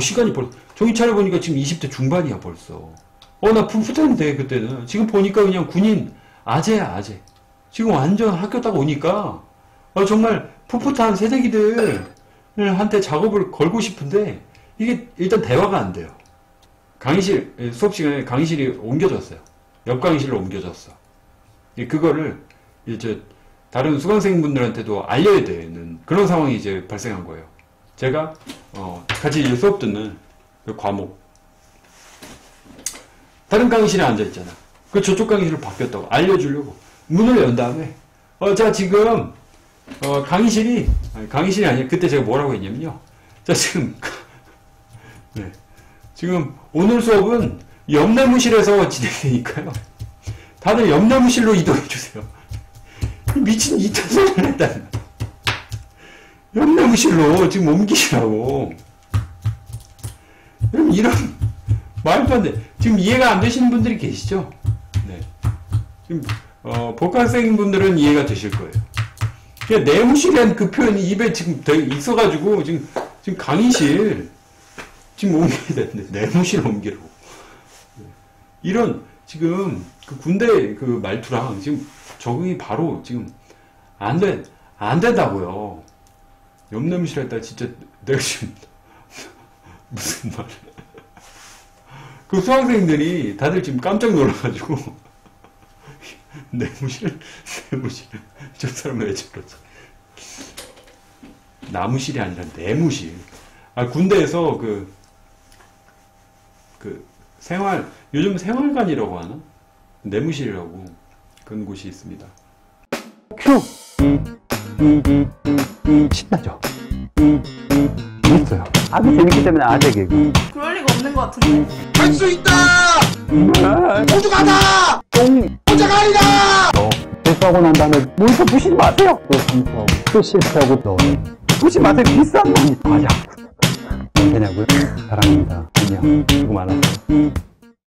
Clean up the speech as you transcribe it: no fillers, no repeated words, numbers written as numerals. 시간이 벌써 정신차려 보니까 지금 20대 중반이야 벌써. 나 풋풋했는데 그때는. 지금 보니까 그냥 군인 아재야 아재. 지금 완전 학교 딱 오니까 정말 풋풋한 새내기들 한테 작업을 걸고 싶은데 이게 일단 대화가 안 돼요. 강의실 수업시간에 강의실이 옮겨졌어요. 옆 강의실로 옮겨졌어. 그거를 이제 다른 수강생분들한테도 알려야 되는 그런 상황이 이제 발생한 거예요. 제가 같이 이제 수업 듣는 그 과목 다른 강의실에 앉아있잖아. 그 저쪽 강의실로 바뀌었다고 알려주려고 문을 연 다음에 자 지금 강의실이 아니라 그때 제가 뭐라고 했냐면요. 자 지금 네 지금 오늘 수업은 옆나무실에서 진행되니까요. 다들 옆나무실로 이동해주세요. 미친 이딴 소리를 했다는 옆나무실로 지금 옮기시라고. 그럼 이런 말도 안 돼. 지금 이해가 안 되시는 분들이 계시죠? 네. 지금 복학생 분들은 이해가 되실 거예요. 그냥 내무실이라는 그 표현이 입에 지금 있어가지고 지금 강의실 지금 옮겨야 되는데 내무실 옮기라고. 이런 지금 그 군대 그 말투랑 지금 적응이 바로 지금 안 된다고요. 옆내무실 했다 진짜 내가 지금 무슨 말? 그 수강생들이 다들 지금 깜짝 놀라가지고 내무실 저 사람은 왜 저러지? 나무실이 아니라 내무실. 군대에서 그 생활 요즘 생활관이라고 하나? 내무실이라고 그런 곳이 있습니다. 큐! 신나죠? 있어요. 아주 재밌기 때문에 아재 개그. 그럴 리가 없는 것 같은데. 할 수 있다! 모두 가다! 혼자 가리라! 실수하고 난 다음에 모니터 부시지 마세요! 또 실수하고 또 실수하고 또 부시지 마세요! 비싼 모니터! 맞아! 되냐고요? 사랑합니다. 안녕. 수고 많았어요.